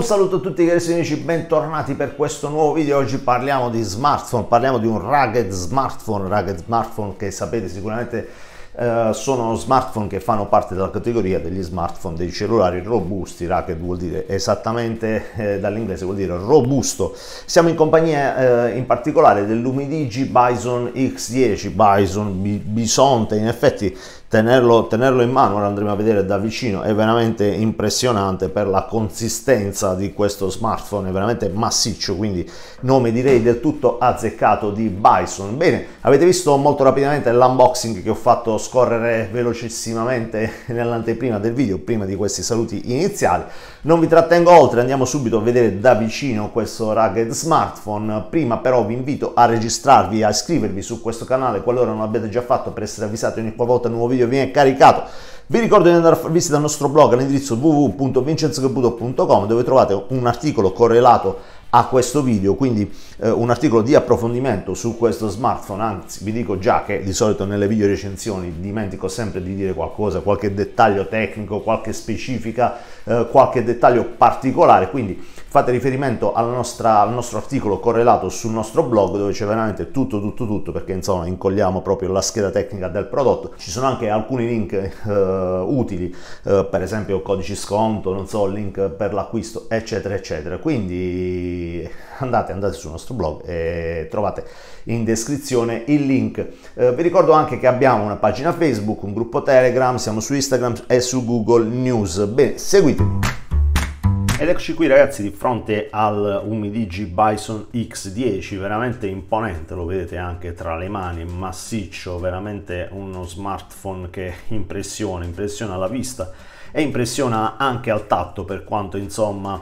Un saluto a tutti carissimi amici, bentornati per questo nuovo video. Oggi parliamo di smartphone, parliamo di un rugged smartphone che sapete sicuramente sono smartphone che fanno parte della categoria degli smartphone, dei cellulari robusti. Rugged vuol dire esattamente dall'inglese vuol dire robusto. Siamo in compagnia in particolare dell'Umidigi Bison X10, Bisonte, in effetti tenerlo in mano, ora andremo a vedere da vicino, è veramente impressionante per la consistenza di questo smartphone, è veramente massiccio, quindi nome direi del tutto azzeccato di Bison. Bene, avete visto molto rapidamente l'unboxing che ho fatto scorrere velocissimamente nell'anteprima del video, prima di questi saluti iniziali. Non vi trattengo oltre, andiamo subito a vedere da vicino questo rugged smartphone. Prima però vi invito a registrarvi, a iscrivervi su questo canale qualora non l'abbiate già fatto, per essere avvisati ogni qualvolta un nuovo video viene caricato. Vi ricordo di andare a far visita al nostro blog all'indirizzo www.vincenzocaputo.com, dove trovate un articolo correlato a questo video, quindi un articolo di approfondimento su questo smartphone. Anzi, vi dico già che di solito nelle video recensioni dimentico sempre di dire qualcosa, qualche dettaglio tecnico, qualche specifica, qualche dettaglio particolare, quindi fate riferimento al nostro articolo correlato sul nostro blog, dove c'è veramente tutto, perché insomma incolliamo proprio la scheda tecnica del prodotto. Ci sono anche alcuni link utili, per esempio codici sconto, non so, link per l'acquisto, eccetera eccetera. Quindi andate sul nostro blog e trovate in descrizione il link. Vi ricordo anche che abbiamo una pagina Facebook, un gruppo Telegram, siamo su Instagram e su Google News. Bene, seguitemi. Ed eccoci qui ragazzi di fronte al Umidigi Bison X10, veramente imponente, lo vedete anche tra le mani, massiccio, veramente uno smartphone che impressiona alla vista e impressiona anche al tatto, per quanto insomma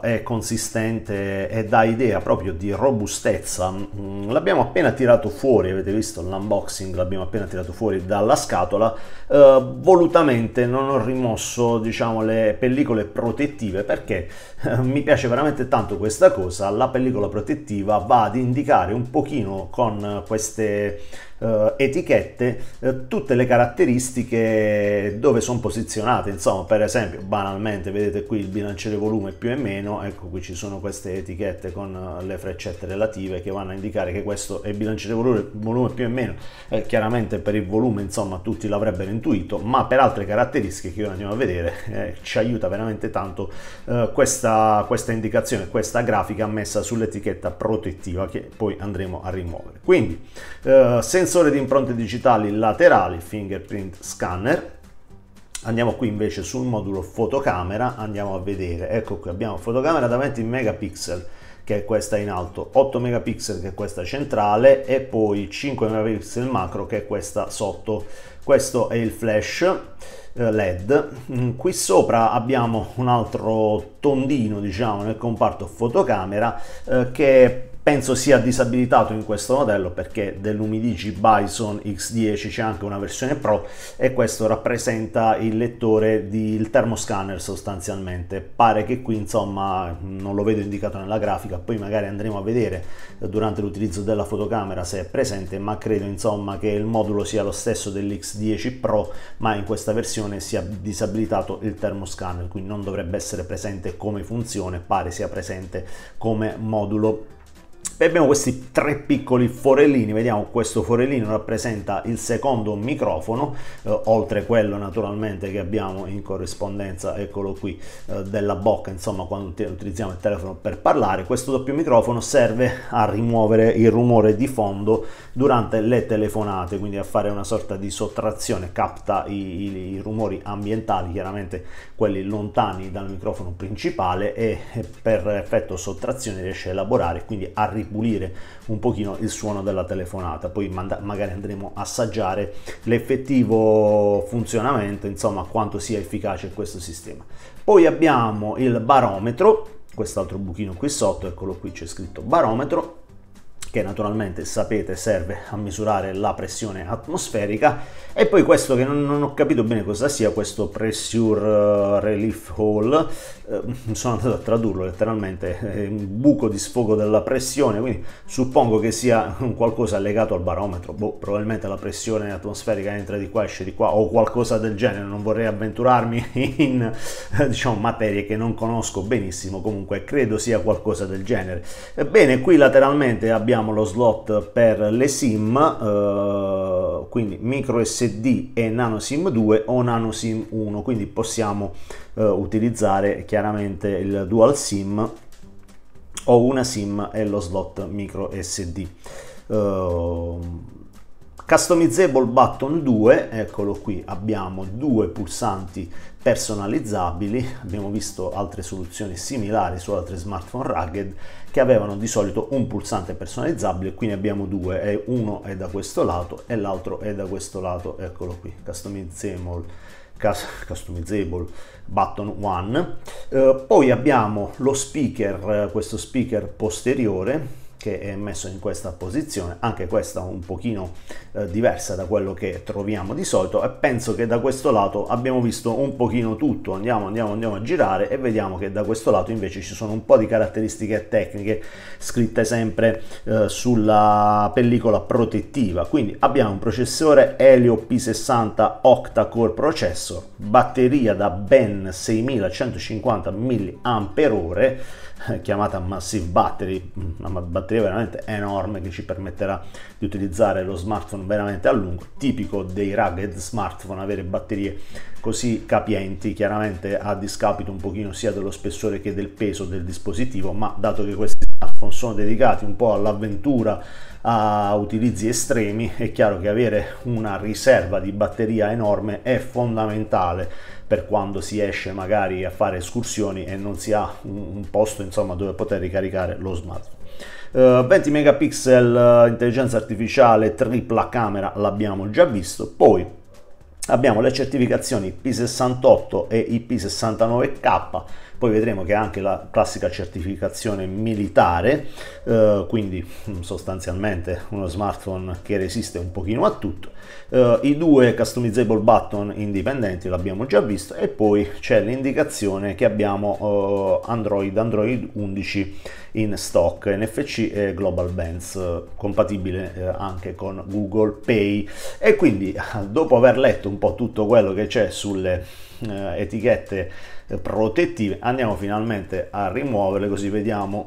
è consistente e dà idea proprio di robustezza. L'abbiamo appena tirato fuori, avete visto l'unboxing, l'abbiamo appena tirato fuori dalla scatola. Volutamente non ho rimosso, diciamo, le pellicole protettive, perché mi piace veramente tanto questa cosa. La pellicola protettiva va ad indicare un pochino con queste etichette tutte le caratteristiche dove sono posizionate, insomma. Per esempio, banalmente, vedete qui il bilanciere volume più e meno, ecco qui ci sono queste etichette con le freccette relative che vanno a indicare che questo è il bilanciere volume più e meno. Chiaramente per il volume, insomma, tutti l'avrebbero intuito, ma per altre caratteristiche che ora andiamo a vedere ci aiuta veramente tanto questa indicazione, questa grafica messa sull'etichetta protettiva, che poi andremo a rimuovere. Quindi sensore di impronte digitali laterali, fingerprint scanner. Andiamo qui invece sul modulo fotocamera, andiamo a vedere, ecco qui abbiamo fotocamera da 20 megapixel, che è questa in alto, 8 megapixel che è questa centrale, e poi 5 megapixel macro che è questa sotto. Questo è il flash LED. Qui sopra abbiamo un altro tondino, diciamo, nel comparto fotocamera, che penso sia disabilitato in questo modello, perché dell'Umidigi Bison X10 c'è anche una versione Pro, e questo rappresenta il lettore del termoscanner sostanzialmente. Pare che qui, insomma, non lo vedo indicato nella grafica, poi magari andremo a vedere durante l'utilizzo della fotocamera se è presente, ma credo insomma che il modulo sia lo stesso dell'X10 Pro, ma in questa versione sia disabilitato il termoscanner, quindi non dovrebbe essere presente come funzione, pare sia presente come modulo. E abbiamo questi tre piccoli forellini, vediamo, questo forellino rappresenta il secondo microfono, oltre quello naturalmente che abbiamo in corrispondenza, eccolo qui, della bocca, insomma, quando utilizziamo il telefono per parlare. Questo doppio microfono serve a rimuovere il rumore di fondo durante le telefonate, quindi a fare una sorta di sottrazione, capta i rumori ambientali, chiaramente quelli lontani dal microfono principale, e per effetto sottrazione riesce a elaborare, quindi a ripulire un pochino il suono della telefonata. Poi magari andremo a assaggiare l'effettivo funzionamento, insomma, quanto sia efficace questo sistema. Poi abbiamo il barometro, quest'altro buchino qui sotto, eccolo qui, c'è scritto barometro. che naturalmente sapete serve a misurare la pressione atmosferica, e poi questo che non ho capito bene cosa sia, questo pressure relief hole, sono andato a tradurlo letteralmente, buco di sfogo della pressione, quindi suppongo che sia qualcosa legato al barometro, boh, probabilmente la pressione atmosferica entra di qua, esce di qua o qualcosa del genere, non vorrei avventurarmi in diciamo materie che non conosco benissimo, comunque credo sia qualcosa del genere. Bene, qui lateralmente abbiamo lo slot per le SIM, quindi micro SD e nano SIM 2 o nano SIM 1, quindi possiamo utilizzare chiaramente il dual SIM o una SIM e lo slot micro SD. Customizable button 2, eccolo qui, abbiamo due pulsanti personalizzabili, abbiamo visto altre soluzioni similari su altri smartphone rugged che avevano di solito un pulsante personalizzabile, qui ne abbiamo due, e uno è da questo lato e l'altro è da questo lato, eccolo qui, customizable button 1. Poi abbiamo lo speaker, questo speaker posteriore, che è messo in questa posizione, anche questa un pochino diversa da quello che troviamo di solito, e penso che da questo lato abbiamo visto un pochino tutto. Andiamo a girare e vediamo che da questo lato invece ci sono un po' di caratteristiche tecniche scritte sempre sulla pellicola protettiva. Quindi abbiamo un processore Helio P60 octa-core processor, batteria da ben 6150 mAh, chiamata Massive Battery, una batteria veramente enorme che ci permetterà di utilizzare lo smartphone veramente a lungo, tipico dei rugged smartphone avere batterie così capienti, chiaramente a discapito un pochino sia dello spessore che del peso del dispositivo, ma dato che questi smartphone sono dedicati un po' all'avventura, a utilizzi estremi, è chiaro che avere una riserva di batteria enorme è fondamentale per quando si esce magari a fare escursioni e non si ha un posto, insomma, dove poter ricaricare lo smartphone. 20 megapixel, intelligenza artificiale, tripla camera, l'abbiamo già visto. Poi abbiamo le certificazioni IP68 e IP69K, poi vedremo che anche la classica certificazione militare, quindi sostanzialmente uno smartphone che resiste un pochino a tutto. I due customizable button indipendenti l'abbiamo già visto, e poi c'è l'indicazione che abbiamo Android 11 in stock, NFC e Global Bands, compatibile anche con Google Pay. E quindi, dopo aver letto un po' tutto quello che c'è sulle etichette protettive, andiamo finalmente a rimuoverle, così vediamo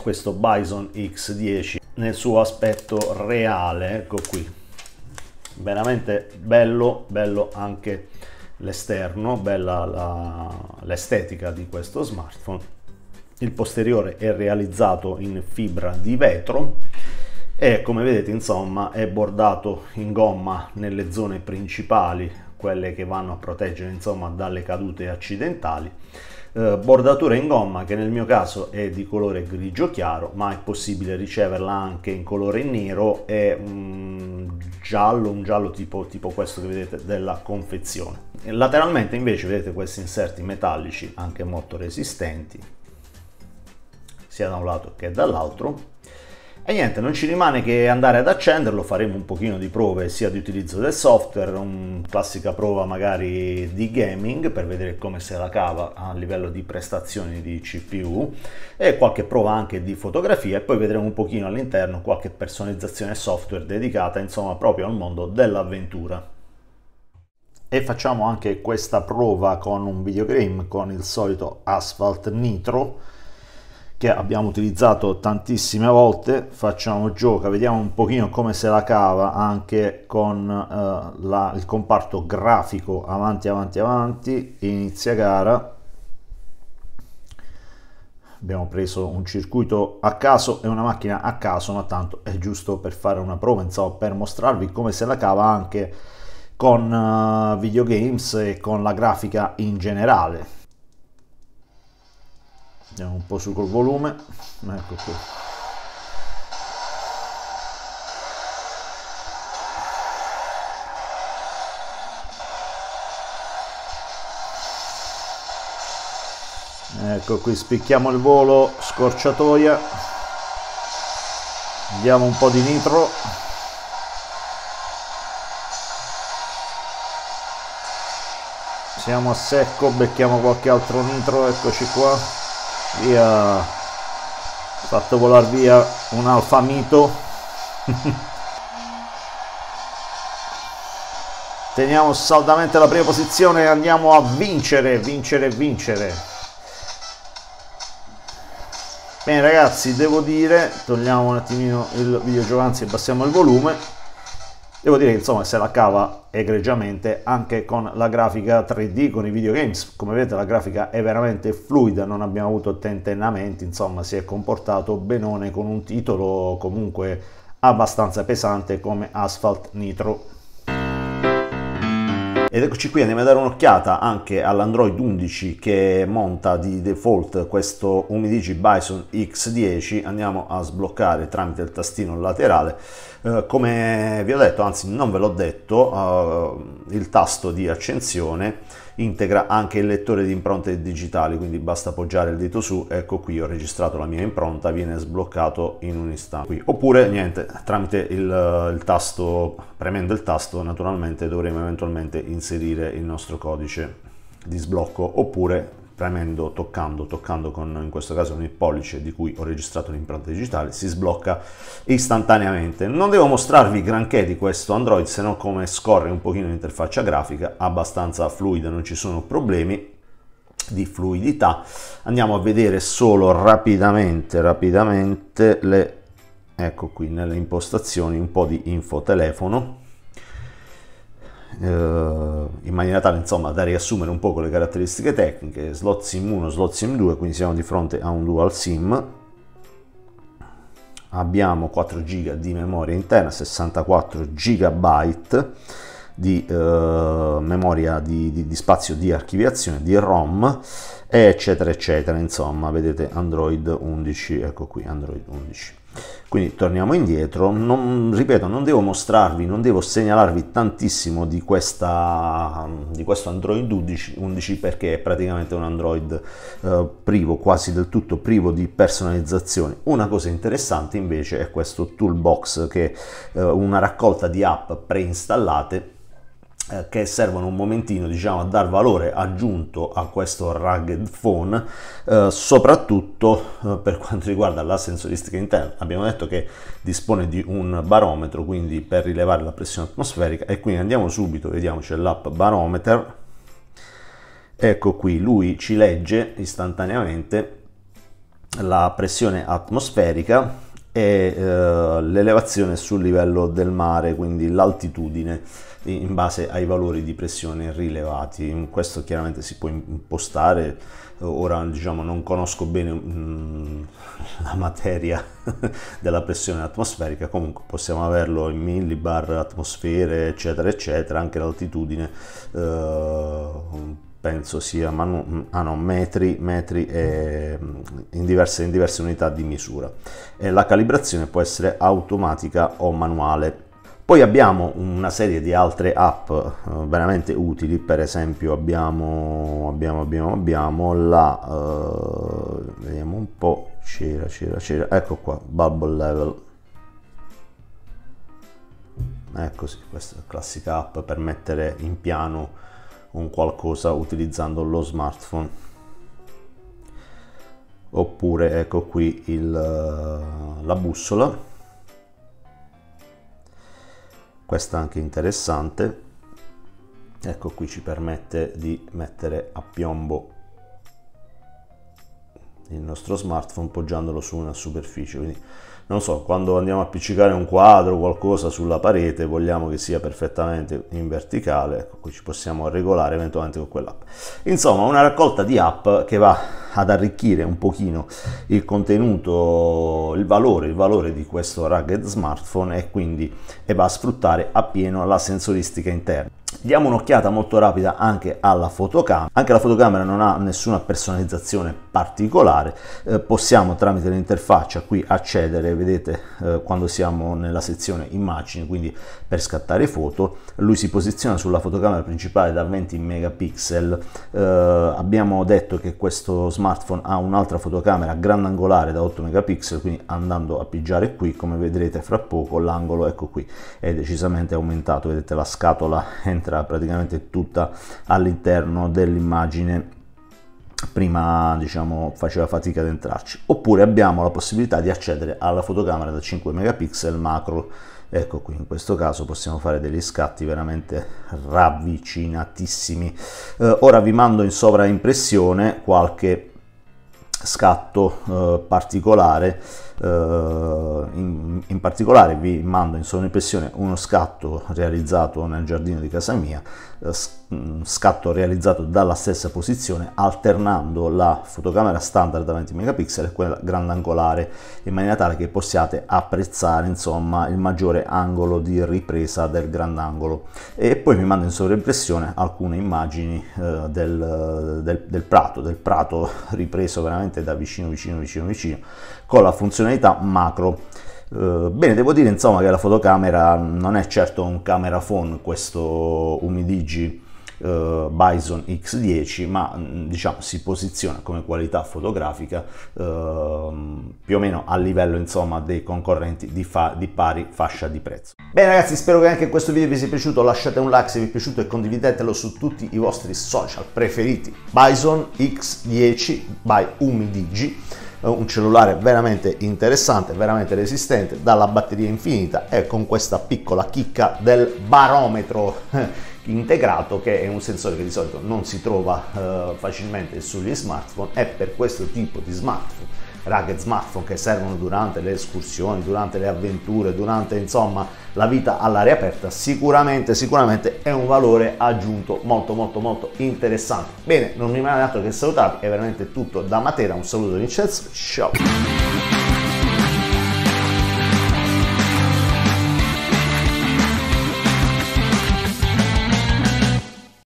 questo Bison X10 nel suo aspetto reale. Ecco qui, veramente bello anche l'esterno, bella l'estetica di questo smartphone. Il posteriore è realizzato in fibra di vetro e, come vedete, insomma, è bordato in gomma nelle zone principali, quelle che vanno a proteggere, insomma, dalle cadute accidentali. Bordatura in gomma che nel mio caso è di colore grigio chiaro, ma è possibile riceverla anche in colore nero e un giallo tipo questo che vedete della confezione. Lateralmente invece vedete questi inserti metallici, anche molto resistenti, sia da un lato che dall'altro. E niente, non ci rimane che andare ad accenderlo, faremo un pochino di prove sia di utilizzo del software, una classica prova magari di gaming per vedere come se la cava a livello di prestazioni di CPU, e qualche prova anche di fotografia, e poi vedremo un pochino all'interno qualche personalizzazione software dedicata, insomma, proprio al mondo dell'avventura. E facciamo anche questa prova con un videogame, con il solito Asphalt Nitro, che abbiamo utilizzato tantissime volte. Facciamo gioca, vediamo un pochino come se la cava anche con il comparto grafico. Avanti, inizia gara. Abbiamo preso un circuito a caso e una macchina a caso, ma tanto è giusto per fare una prova, insomma, per mostrarvi come se la cava anche con videogames e con la grafica in generale. Andiamo un po' su col volume, ecco qui. Spicchiamo il volo, scorciatoia. Diamo un po' di nitro. Siamo a secco, becchiamo qualche altro nitro, eccoci qua. Via. Fatto volare via un alfamito. Teniamo saldamente la prima posizione e andiamo a vincere, vincere, vincere. Bene ragazzi, devo dire, togliamo un attimino il videogioco, anzi abbassiamo il volume, devo dire che insomma se la cava egregiamente anche con la grafica 3D, con i videogames. Come vedete la grafica è veramente fluida, non abbiamo avuto tentennamenti, insomma si è comportato benone con un titolo comunque abbastanza pesante come Asphalt Nitro. Ed eccoci qui, andiamo a dare un'occhiata anche all'Android 11 che monta di default questo Umidigi Bison X10. Andiamo a sbloccare tramite il tastino laterale. Come vi ho detto, anzi non ve l'ho detto, il tasto di accensione integra anche il lettore di impronte digitali, quindi basta appoggiare il dito su, ecco qui ho registrato la mia impronta, viene sbloccato in un istante qui. Oppure niente, tramite il tasto, premendo il tasto naturalmente dovremo eventualmente inserire il nostro codice di sblocco, oppure premendo, toccando con, in questo caso con il pollice di cui ho registrato l'impronta digitale, si sblocca istantaneamente. Non devo mostrarvi granché di questo Android, se non come scorre un pochino l'interfaccia grafica, abbastanza fluida, non ci sono problemi di fluidità. Andiamo a vedere solo rapidamente le, ecco qui nelle impostazioni, un po' di info telefono, in maniera tale insomma da riassumere un po' le caratteristiche tecniche. Slot sim 1, slot sim 2, quindi siamo di fronte a un dual sim. Abbiamo 4 GB di memoria interna, 64 GB di memoria di spazio di archiviazione, di ROM, eccetera eccetera. Insomma vedete Android 11, ecco qui Android 11. Quindi torniamo indietro, ripeto non devo mostrarvi, non devo segnalarvi tantissimo di questo Android 11 perché è praticamente un Android privo, quasi del tutto privo di personalizzazione. Una cosa interessante invece è questo toolbox, che è una raccolta di app preinstallate che servono un momentino, diciamo, a dar valore aggiunto a questo rugged phone, soprattutto per quanto riguarda la sensoristica interna. Abbiamo detto che dispone di un barometro, quindi per rilevare la pressione atmosferica, e quindi andiamo subito, vediamo, c'è l'app barometer, ecco qui, lui ci legge istantaneamente la pressione atmosferica e l'elevazione sul livello del mare, quindi l'altitudine, in base ai valori di pressione rilevati. Questo chiaramente si può impostare, ora diciamo non conosco bene la materia della pressione atmosferica, comunque possiamo averlo in millibar, atmosfere, eccetera eccetera. Anche l'altitudine penso sia metri in diverse unità di misura, e la calibrazione può essere automatica o manuale. Poi abbiamo una serie di altre app veramente utili, per esempio abbiamo la vediamo un po', c'era, ecco qua, bubble level, ecco sì, questa è la classica app per mettere in piano un qualcosa utilizzando lo smartphone. Oppure ecco qui la bussola, questa anche interessante, ecco qui ci permette di mettere a piombo il nostro smartphone poggiandolo su una superficie, quindi non so, quando andiamo a appiccicare un quadro o qualcosa sulla parete vogliamo che sia perfettamente in verticale, ecco qui ci possiamo regolare eventualmente con quell'app. Insomma una raccolta di app che va ad arricchire un pochino il contenuto, il valore di questo rugged smartphone, e quindi va a sfruttare appieno la sensoristica interna. Diamo un'occhiata molto rapida anche alla fotocamera. Anche la fotocamera non ha nessuna personalizzazione particolare, possiamo tramite l'interfaccia qui accedere, vedete, quando siamo nella sezione immagini, quindi per scattare foto. Lui si posiziona sulla fotocamera principale da 20 megapixel, abbiamo detto che questo smartphone smartphone ha un'altra fotocamera grandangolare da 8 megapixel, quindi andando a pigiare qui, come vedrete fra poco, l'angolo, ecco qui, è decisamente aumentato, vedete la scatola entra praticamente tutta all'interno dell'immagine, prima diciamo faceva fatica ad entrarci. Oppure abbiamo la possibilità di accedere alla fotocamera da 5 megapixel macro, ecco qui, in questo caso possiamo fare degli scatti veramente ravvicinatissimi. Ora vi mando in sovraimpressione qualche scatto particolare, in particolare vi mando in sovraimpressione uno scatto realizzato nel giardino di casa mia, scatto realizzato dalla stessa posizione alternando la fotocamera standard da 20 megapixel e quella grandangolare, in maniera tale che possiate apprezzare insomma il maggiore angolo di ripresa del grandangolo. E poi vi mando in sovraimpressione alcune immagini del prato ripreso veramente da vicino con la funzionalità macro. Bene, devo dire insomma che la fotocamera non è certo un cameraphone, questo Umidigi Bison X10, ma diciamo si posiziona come qualità fotografica più o meno a livello insomma dei concorrenti di pari fascia di prezzo. Bene ragazzi, spero che anche questo video vi sia piaciuto, lasciate un like se vi è piaciuto e condividetelo su tutti i vostri social preferiti. Bison X10 by Umidigi, un cellulare veramente interessante, veramente resistente, dalla batteria infinita e con questa piccola chicca del barometro integrato, che è un sensore che di solito non si trova facilmente sugli smartphone. È per questo tipo di smartphone, ragazzi, smartphone che servono durante le escursioni, durante le avventure, durante insomma la vita all'aria aperta, sicuramente è un valore aggiunto molto interessante. Bene, non mi rimane altro che salutarvi, è veramente tutto da Matera, un saluto da Vincenzo, ciao.